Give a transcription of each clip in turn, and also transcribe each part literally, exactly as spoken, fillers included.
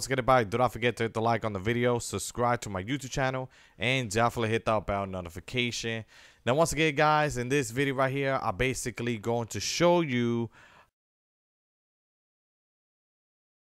Once again, everybody, do not forget to hit the like on the video, subscribe to my YouTube channel, and definitely hit that bell notification. Now, once again, guys, in this video right here, I'm basically going to show you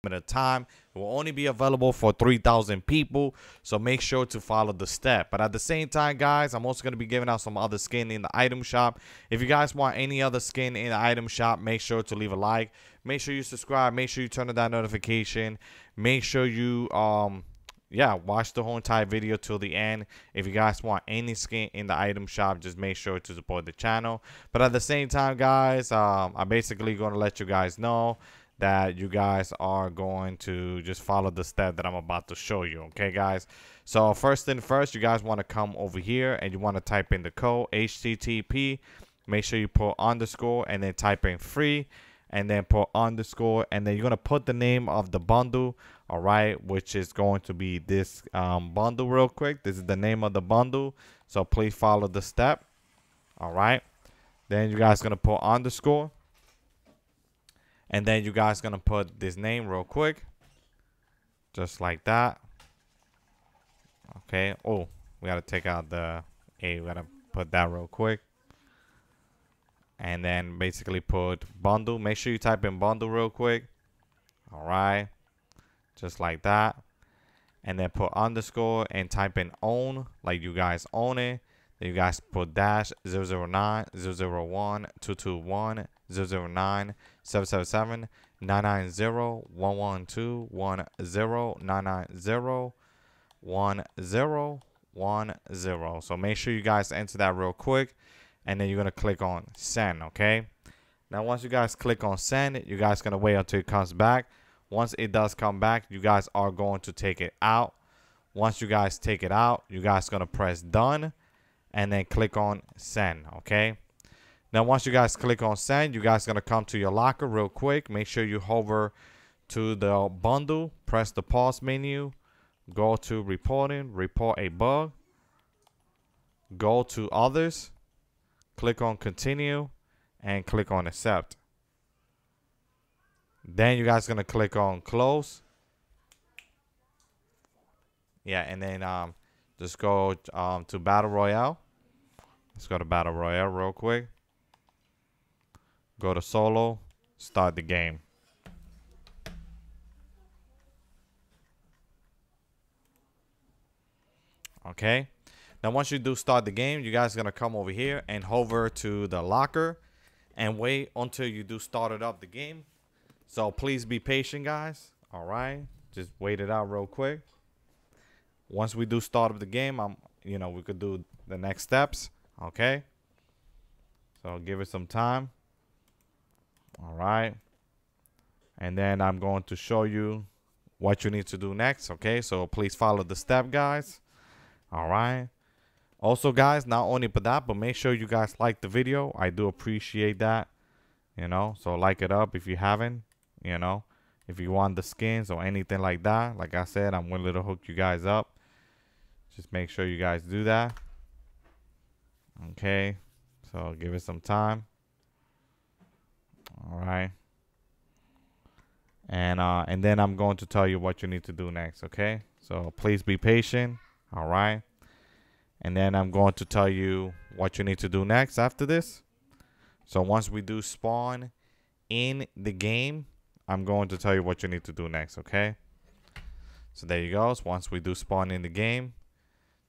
at a time. It will only be available for three thousand people, so make sure to follow the step. But at the same time, guys, I'm also going to be giving out some other skin in the item shop. If you guys want any other skin in the item shop, make sure to leave a like, make sure you subscribe, make sure you turn on that notification, make sure you um yeah, watch the whole entire video till the end. If you guys want any skin in the item shop, just make sure to support the channel. But at the same time, guys, um I'm basically going to let you guys know that you guys are going to just follow the step that I'm about to show you, okay, guys? So first thing first, you guys want to come over here and you want to type in the code H T T P. Make sure you put underscore and then type in free and then put underscore, and then you're going to put the name of the bundle, all right, which is going to be this um, bundle real quick. This is the name of the bundle, so please follow the step, all right? Then you guys going to put underscore. And then you guys gonna put this name real quick, just like that. Okay. Oh, we gotta take out the A. We gotta put that real quick. And then basically put bundle. Make sure you type in bundle real quick. All right, just like that. And then put underscore and type in own, like you guys own it. Then you guys put dash zero zero nine, zero zero one, two two one, zero zero nine, seven seven seven, nine nine zero, one one two, one zero, nine nine zero, one zero one zero. So make sure you guys enter that real quick, and then you're gonna click on send. Okay, now once you guys click on send, you guys gonna wait until it comes back. Once it does come back, you guys are going to take it out. Once you guys take it out, you guys gonna press done and then click on send. Okay, now once you guys click on send, you guys gonna come to your locker real quick. Make sure you hover to the bundle, press the pause menu, go to reporting, report a bug, go to others, click on continue, and click on accept. Then you guys gonna click on close. Yeah, and then um just go um, to Battle Royale. Let's go to Battle Royale real quick. Go to solo, start the game. Okay. Now, once you do start the game, you guys are going to come over here and hover to the locker and wait until you do start it up the game. So please be patient, guys. All right. Just wait it out real quick. Once we do start up the game, I'm, you know, we could do the next steps. Okay. So give it some time. All right. And then I'm going to show you what you need to do next. Okay. So please follow the step, guys. All right. Also, guys, not only for that, but make sure you guys like the video. I do appreciate that, you know, so like it up if you haven't, you know, if you want the skins or anything like that. Like I said, I'm willing to hook you guys up. Just make sure you guys do that. Okay, so give it some time. All right, and uh and then I'm going to tell you what you need to do next. Okay, so please be patient. All right, and then I'm going to tell you what you need to do next after this. So once we do spawn in the game, I'm going to tell you what you need to do next. Okay, so there you go. So once we do spawn in the game,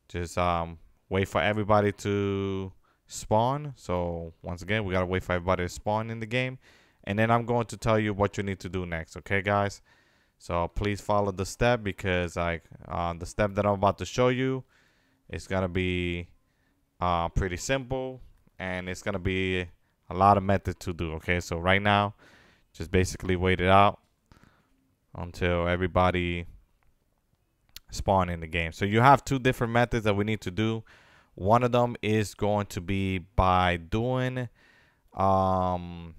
just um wait for everybody to spawn. So once again, we gotta wait for everybody to spawn in the game, and then I'm going to tell you what you need to do next. Okay, guys, so please follow the step, because like uh, the step that I'm about to show you, it's gonna be uh, pretty simple, and it's gonna be a lot of method to do. Okay, so right now, just basically wait it out until everybody spawn in the game. So you have two different methods that we need to do. One of them is going to be by doing, um,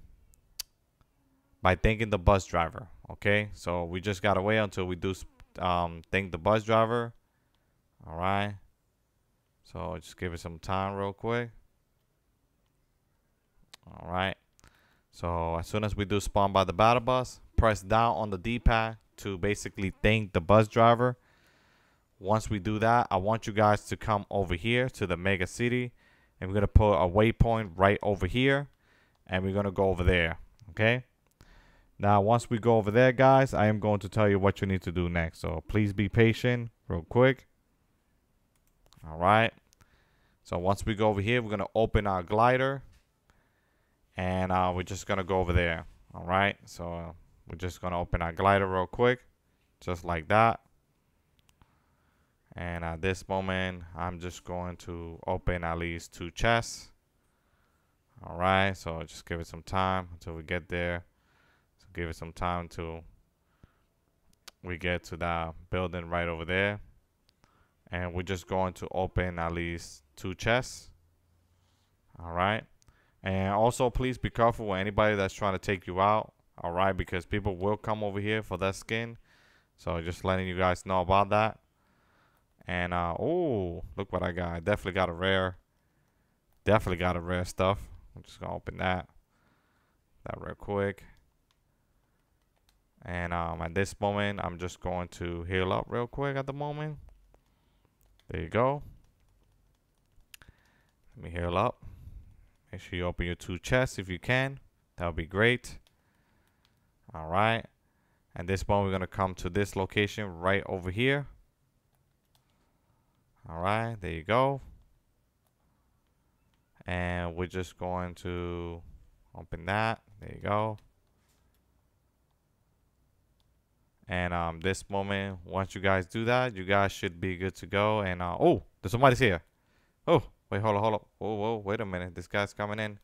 by thanking the bus driver. Okay, so we just gotta wait until we do um, thank the bus driver. All right, so just give it some time real quick. All right, so as soon as we do spawn by the battle bus, press down on the D-pad to basically thank the bus driver. Once we do that, I want you guys to come over here to the mega city, and we're going to put a waypoint right over here, and we're going to go over there. Okay, now once we go over there, guys, I am going to tell you what you need to do next, so please be patient real quick. All right, so once we go over here, we're going to open our glider, and uh, we're just going to go over there. All right, so uh, we're just going to open our glider real quick, just like that. And at this moment, I'm just going to open at least two chests. All right, so just give it some time until we get there. So give it some time until we get to that building right over there. And we're just going to open at least two chests. All right. And also, please be careful with anybody that's trying to take you out. All right, because people will come over here for that skin. So just letting you guys know about that. And uh oh, look what I got. I definitely got a rare. Definitely got a rare stuff. I'm just gonna open that that real quick. And um at this moment, I'm just going to heal up real quick at the moment. There you go. Let me heal up. Make sure you open your two chests if you can. That would be great. All right. At this point, we're gonna come to this location right over here. All right, there you go. And we're just going to open that. There you go. And um, this moment, once you guys do that, you guys should be good to go. And uh, oh, there's somebody's here. Oh, wait, hold on, hold on. Whoa, whoa, wait a minute. This guy's coming in.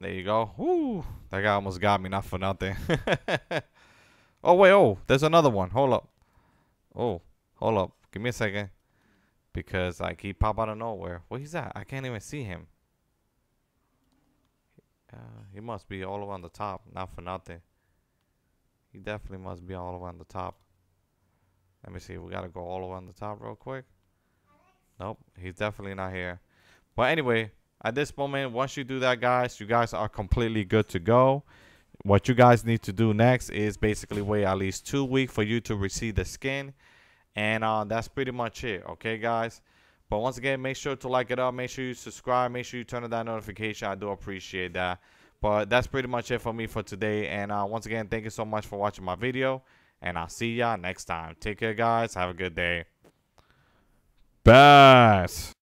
There you go. Woo, that guy almost got me, not for nothing. Oh, wait, oh, there's another one. Hold up. Oh, hold up. Give me a second. Because like he pop out of nowhere. Where he's at? I can't even see him. Uh, he must be all around the top. Not for nothing. He definitely must be all around the top. Let me see. We got to go all around the top real quick. Nope. He's definitely not here. But anyway, at this moment, once you do that, guys, you guys are completely good to go. What you guys need to do next is basically wait at least two weeks for you to receive the skin. And uh, that's pretty much it. Okay, guys. But once again, make sure to like it up. Make sure you subscribe. Make sure you turn on that notification. I do appreciate that. But that's pretty much it for me for today. And uh, once again, thank you so much for watching my video. And I'll see y'all next time. Take care, guys. Have a good day. Bye.